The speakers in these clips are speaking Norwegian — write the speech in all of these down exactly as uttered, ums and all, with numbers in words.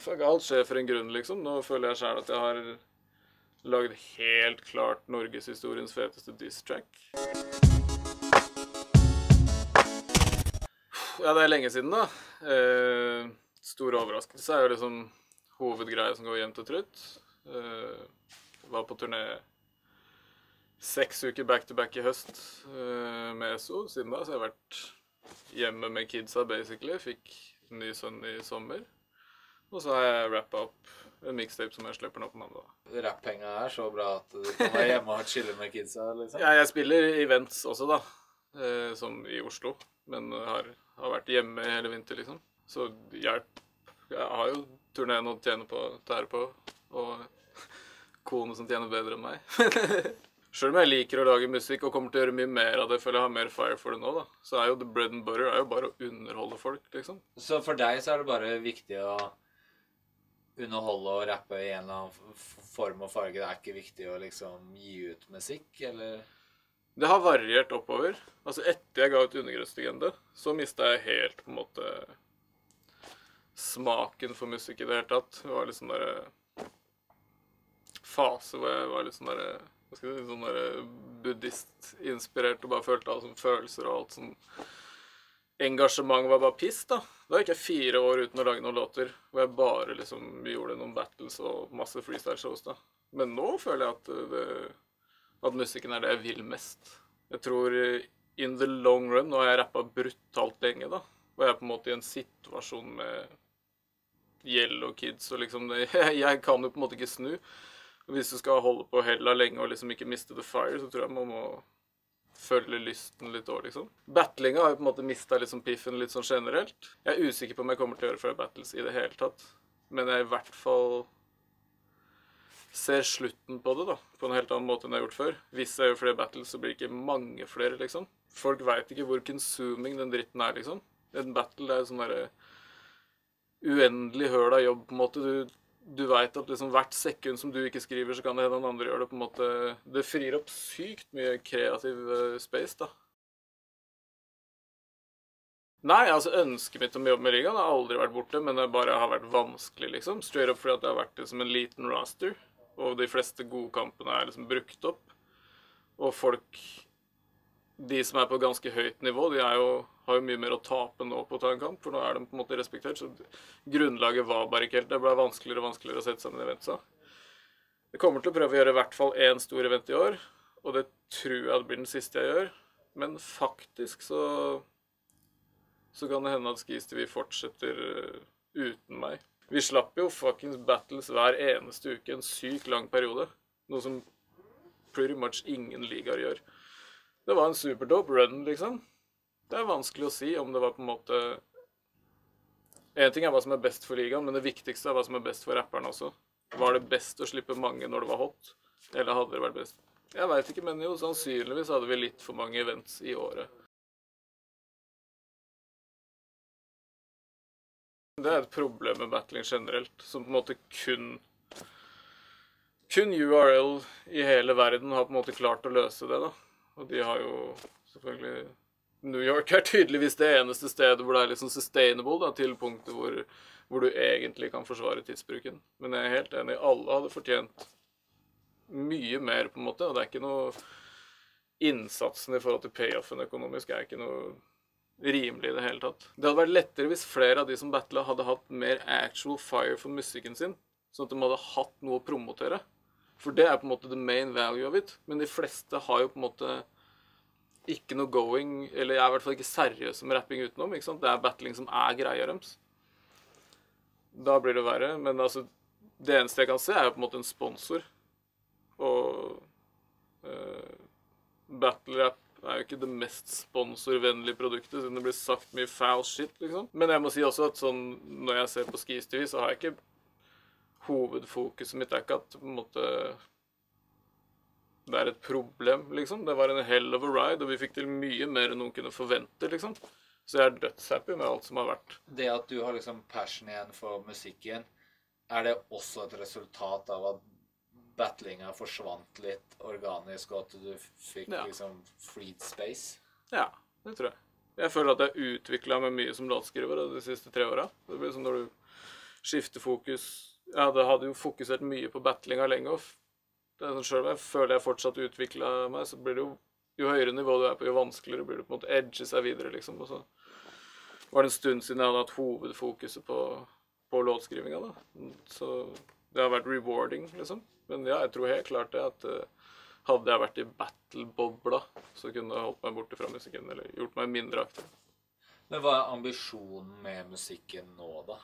fuck, alt skjer for en grunn, liksom. Nå føler jeg selv at jeg har laget helt klart Norgeshistoriens feteste diss-track. Ja, det er lenge siden da. Eh, stor overraskelse er jo liksom hovedgreia som går jevnt og trutt. Eh, var på turné seks uker back-to-back i høst eh, med S O. Siden da så jeg har vært hjemme med kidsa, basically. Fikk ny sønn i sommer. Og så har jeg rappet opp en mixtape som jeg slipper nå på mandag. Rappenga er så bra at du kan være hjemme og chille med kidsa, liksom? Ja, jeg spiller events også da, eh, som i Oslo, men har, har vært hjemme hele vinter, liksom. Så jeg, jeg har jo turnéen å tjene på, tære på, og kone som tjener bedre enn meg. Selv om jeg liker å lage musikk og kommer til å gjøre mye mer av det, føler jeg har mer fire for det nå da, så er jo the bread and butter er jo bare å underholde folk, liksom. Så for deg så er det bare viktig å underholde og rappe i en eller annen form og farge? Det er ikke viktig å liksom gi ut musikk, eller? Det har variert oppover. Altså etter jeg ga ut Undergrøslegende, så mistet jeg helt på en måte smaken for musikk i det hele tatt. Det var litt sånn der fase hvor jeg var litt sånn der, hva skal jeg si, sånn der buddhist-inspirert og bare følte alt som følelser og alt sånn. Engasjement var bare piss da. Da gikk jeg fire år uten å lage noen låter, hvor jeg bare liksom gjorde noen battles og masse freestyle shows da. Men nå føler jeg at, det, at musikken er det jeg vil mest. Jeg tror in the long run, nå har jeg rappet brutalt lenge da, og jeg er på en måte i en situasjon med Yellow Kids, og liksom det, jeg kan jo på en måte ikke snu. Hvis du skal holde på hella lenge og liksom ikke miste the fire, så tror jeg man må følge lysten litt år, liksom. Battlinga har jo på en måte mistet liksom piffen litt sånn generelt. Jeg er usikker på om jeg kommer til å gjøre flere battles i det hele tatt. Men jeg i hvert fall ser slutten på det da, på en helt annen måte enn jeg har gjort før. Hvis jeg gjør flere battles, så blir det ikke mange flere, liksom. Folk vet ikke hvor consuming den dritten er, liksom. En battle er jo sånn der uendelig høl av jobb, på en måte. Du Du vet at liksom hvert sekund som du ikke skriver, så kan det hende en andre gjør det på en måte. Det frir opp sykt mye kreativ space da. Nei, altså ønsket mitt om å jobbe med Ligaen har aldri vært borte, men det bare har vært vanskelig liksom. Straight up fordi at det har vært liksom en liten roster, og de fleste gode kampene er liksom brukt opp. Og folk, de som er på ganske høyt nivå, de er jo, har jo mye mer å tape nå på å ta en kamp, for nå er de på en måte respektert, så grunnlaget var bare ikke helt. Det ble vanskeligere og vanskeligere å sette sammen eventsa. Jeg kommer til å prøve å gjøre i hvert fall en stor event i år, og det tror jeg det blir den siste jeg gjør. Men faktisk så, så kan det hende at SkeezTV fortsetter uten meg. Vi slapp jo fucking battles hver eneste uke, en syk lang periode, noe som pretty much ingen ligaer gjør. Det var en superdope run, liksom. Det er vanskelig å si om det var på en måte... En ting er hva som er best for ligaen, men det viktigste er hva som er best for rapperen også. Var det best å slippe mange når det var hot? Eller hadde det vært best? Jeg vet ikke, men jo, sannsynligvis hadde vi litt for mange events i året. Det er et problem med battling generelt, som på en måte kun... Kun U R L i hele verden har på en måte klart å løse det da. Og de har jo selvfølgelig... New York er tydeligvis det eneste stedet hvor det er liksom sustainable da, til punktet hvor, hvor du egentlig kan forsvare tidsbruken. Men jeg er helt enig, alle hadde fortjent mye mer på en måte, og det er ikke noe... Innsatsen i forhold til payoffen økonomisk er ikke noe rimelig i det hele tatt. Det hadde vært lettere hvis flere av de som battlet hadde hatt mer actual fire for musikken sin, sånn at de hadde hatt noe å promotere. For det er på en måte the main value of it, men de fleste har jo på en måte ikke noe going, eller jeg er i hvert fall ikke seriøs med rapping utenom, ikke sant? Det er battling som er greia deres. Da blir det verre, men altså, det eneste jeg kan se er jo på en måte en sponsor. Og uh, battle-rap er jo ikke det mest sponsorvennlige produktet, siden det blir sagt mye foul shit, liksom. Men jeg må si også at sånn, når jeg ser på SkeezTV, så har jeg ikke... Hovedfokuset mitt er ikke at på en måte, det er et problem, liksom. Det var en hell of a ride, og vi fikk til mye mer enn noen kunne forvente, liksom. Så jeg er dødshappy med alt som har vært. Det at du har liksom passion igjen for musikken, er det også et resultat av at battlinga forsvant litt organisk, og at du fikk ja. Liksom freed space? Ja, det tror jeg. Jeg føler at jeg har utviklet meg mye som låtskriver de siste tre årene. Det blir som når du skifte fokus. Ja, det hadde jo fokusert mye på battling av lenghoff. Selv om jeg føler jeg fortsatt utviklet meg, så blir det jo, jo høyere nivå du er på, jo vanskeligere blir det på en måte edge seg videre, liksom. Og så var det en stund siden jeg hadde hatt hovedfokuset på, på låtskrivinga, da. Så det har vært rewarding, liksom. Men ja, jeg tror helt klart det at uh, hadde jeg vært i battle-bobla, så kunne jeg holdt meg borte fra musikken, eller gjort meg mindre aktiv. Men hva er ambisjonen med musikken nå, da?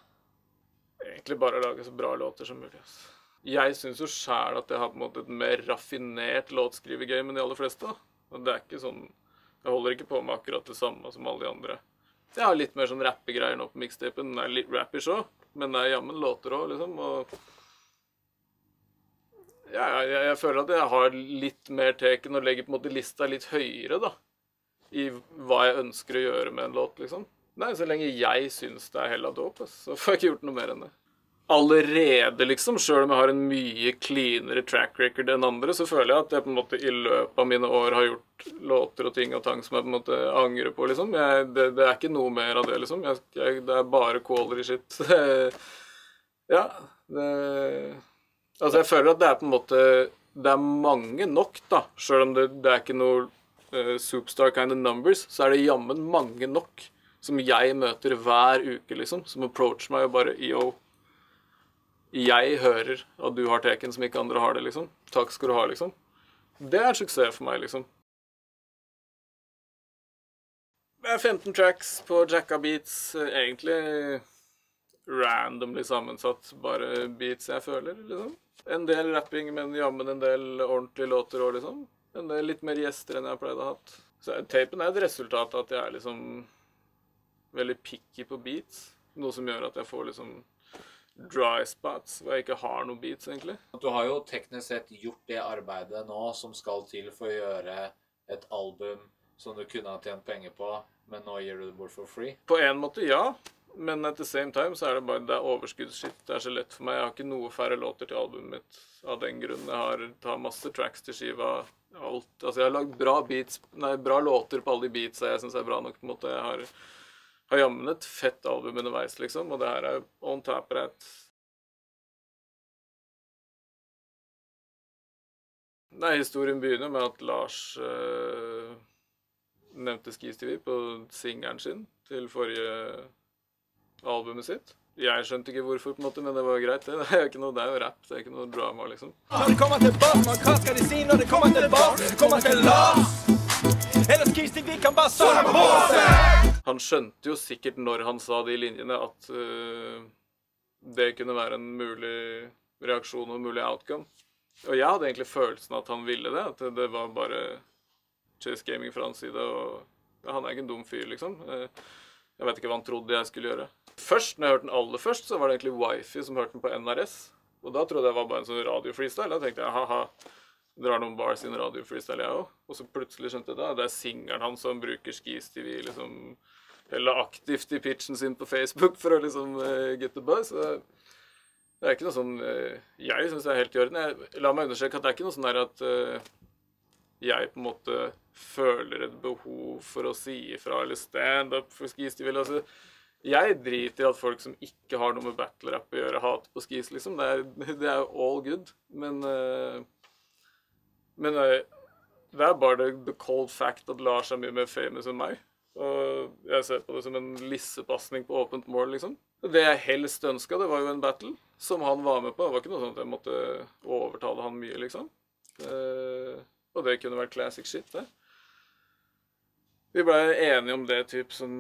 Egentlig bare å lage så bra låter som mulig, altså. Jeg synes jo selv at jeg har på en måte et mer raffinert låtskrivegøy enn de aller fleste, da. Og det er ikke sånn, jeg holder ikke på med akkurat det samme som alle de andre. Jeg har litt mer sånn rappegreier nå på mixtapen, den er litt rappish også, men det er jammen låter også, liksom, og... Ja, jeg, jeg føler at jeg har litt mer teken og legger på en måte lista litt høyere, da. I hva jeg ønsker å gjøre med en låt, liksom. Nei, så lenge jeg synes det er hella dope, så får jeg ikke gjort noe mer enn det. Allerede, liksom, selv om jeg har en mye cleanere track record enn andre, så føler jeg at jeg på en måte i løpet av mine år har gjort låter og ting og tang som jeg på en måte angrer på, liksom. Jeg, det, det er ikke noe mer av det, liksom. Jeg, jeg, det er bare kåler i shit. Ja, det... Altså, jeg føler at det er på en måte... Det er mange nok, da. Selv om det, det er ikke noe uh, superstar kind of numbers, så er det jammen mange nok som jeg møter hver uke, liksom. Som approacher meg og bare, yo... Jeg hører at du har teken som ikke andre har det, liksom. Takk skal du ha, liksom. Det er en suksess for meg, liksom. Det er femten tracks på Jack of Beats, egentlig randomly sammensatt, bare beats jeg føler, liksom. En del rapping, men jammen en del ordentlige låter også, liksom. En del litt mer gjester enn jeg pleide å ha hatt. Så tapen er et resultat av at jeg er liksom veldig picky på beats, noe som gjør at jeg får liksom dry spots, hvor jeg ikke har noen beats, egentlig. Du har jo teknisk sett gjort det arbeidet nå som skal til for å gjøre et album som du kunne ha tjent penger på, men nå gir du det bort for free. På en måte, ja. Men at the same time så er det bare det er overskuddsskitt. Det er så lett for meg. Jeg har ikke noe færre låter til albumet mitt av den grunnen. Jeg har tatt masse tracks til skiva. Alt. Altså, jeg har lagt bra beats, nei, bra låter på alle de beats jeg synes er bra nok, på en måte. Jeg har... Har jammen et fett album underveis, liksom, og det her er on tap rett. Nei, historien begynner med at Lars øh, nevnte SkeezTV på singeren sin til forrige albumet sitt. Jeg skjønte ikke hvorfor, på en måte, men det var jo greit. Det er jo ikke noe, det er jo rap, det er ikke noe drama, liksom. Når det kommer til boss, hva skal de si når det kommer til boss? Det kommer til Lars! Eller SkeezTV kan bare stå på båsen! Han skjønte jo sikkert når han sa de linjene at uh, det kunne være en mulig reaksjon og en mulig outcome. Og jeg hadde egentlig følelsen at han ville det, at det var bare chess gaming fra hans side, og ja, han er ikke en dum fyr, liksom. Uh, jeg vet ikke hva han trodde jeg skulle gjøre. Først, når jeg hørte den aller først, så var det egentlig Wifi som hørte den på N R S, og da trodde jeg var bare en sånn radio-freestyle. Da tenkte jeg, haha, drar noen bars i en radio-freestyle jeg også. Og så plutselig skjønte jeg da, det er singeren han som bruker SkeezTV, liksom, eller aktivt i pitchen sin på Facebook for å liksom uh, get the buzz. Det er ikke noe sånn, uh, jeg synes det er helt i orden. Jeg, la meg understreke at det er ikke noe sånn der at uh, jeg på en måte føler et behov for å si ifra eller stand up for SkeezTV. Altså, jeg driter i at folk som ikke har noe med battle-rap å gjøre hater på Skis, liksom. Det er, det er all good, men, uh, men uh, det er bare the cold fact at Lars er mye mer famous enn meg. Og jeg ser på det som en lissepassning på åpent mål, liksom. Det jeg helst ønsket, det var jo en battle som han var med på. Det var ikke noe sånn at jeg måtte overtale han mye, liksom. Eh, og det kunne vært classic shit, det. Vi ble enige om det typ som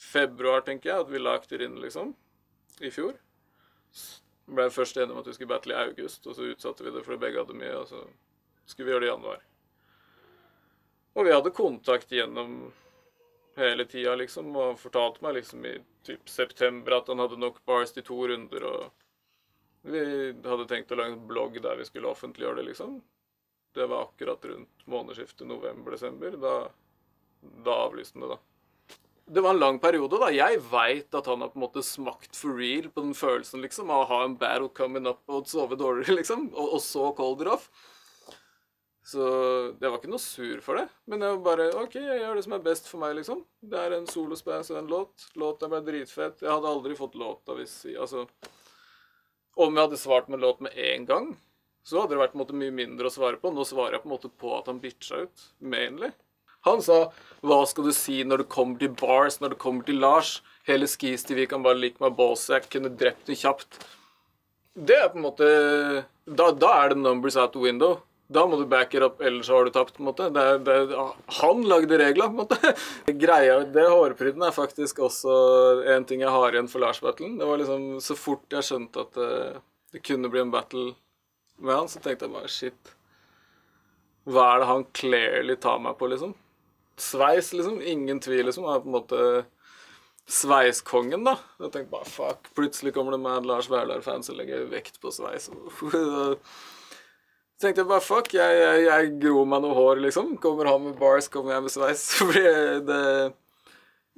februar, tenker jeg, at vi lagt det inn, liksom, i fjor. Vi ble først enige om at vi skulle battle i august, og så utsatte vi det for begge hadde mye, og så skulle vi gjøre det i januar. Og vi hadde kontakt gjennom hele tida, liksom, og han fortalte meg liksom i typ september at han hadde nok bars til to runder, og vi hadde tenkt å lage en blogg der vi skulle offentliggjøre det, liksom. Det var akkurat rundt månedsskiftet november-desember, da, da avlyste han det, da. Det var en lang periode, da. Jeg vet at han har på en måte smakt for real på den følelsen, liksom, av å ha en battle coming up og sove dårligere, liksom, og, og så cold it off. Så jeg var ikke noe sur for det, men jeg var bare, ok, jeg gjør det som er best for meg, liksom. Det er en solospass og en låt. Låten ble dritfett. Jeg hadde aldri fått låta hvis, altså, om jeg hadde svart med låt med en gang, så hadde det vært på en måte mye mindre å svare på. Nå svarer jeg på en måte på at han bitcha ut, mainly. Han sa, hva skal du si når du kommer til bars, når du kommer til Lars? Hele SkeezTV kan bare like meg boss, jeg kunne drept den kjapt. Det er på en måte, da, da er det numbers out the window. Da må du backe opp, ellers har du tapt, på en måte. Det er, det er, han lagde regler, på en måte. Greia, det hårpryden er faktisk også en ting jeg har igjen for Lars-battlen. Det var liksom, så fort jeg skjønte at det, det kunne bli en battle med han, så tenkte jeg bare, shit. Hva er det han clearly tar meg på, liksom? Sveis, liksom. Ingen tvil, liksom. Han er på en måte sveiskongen, da. Jeg tenkte bare, fuck, plutselig kommer det med Lars Vaular-fans og legger vekt på sveis. Så tenkte jeg bare, fuck, jeg, jeg, jeg gror meg noe hår, liksom. Kommer han med bars, kommer jeg med sveis. det,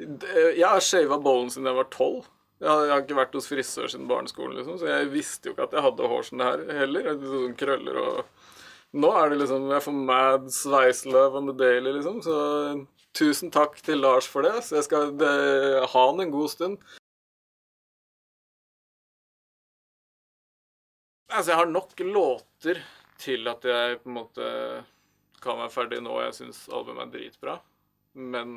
det, jeg har shavet bollen siden jeg var tolv. Jeg har, jeg har ikke vært hos frisør siden barneskolen, liksom. Så jeg visste jo ikke at jeg hadde hår som det her heller. Sånn krøller og... Nå er det liksom, jeg får mad sveisløv on the daily, liksom. Så tusen takk til Lars for det. Så jeg skal det, ha han en god stund. Altså, jeg har nok låter til at jeg på en måte kan være ferdig nå. Jeg synes albumet er dritbra. Men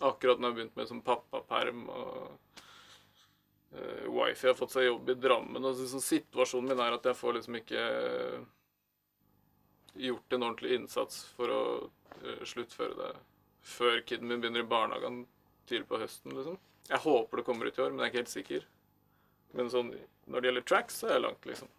akkurat når jeg har begynt med som pappaperm og uh, wifi har fått seg jobb i Drammen, og så, så situasjonen min er at jeg får liksom ikke gjort en ordentlig innsats for å uh, sluttføre det før kiden min begynner i barnehagen tidlig på høsten, liksom. Jeg håper det kommer ut i år, men jeg er ikke helt sikker. Men sånn, når det gjelder tracks, så er jeg langt, liksom.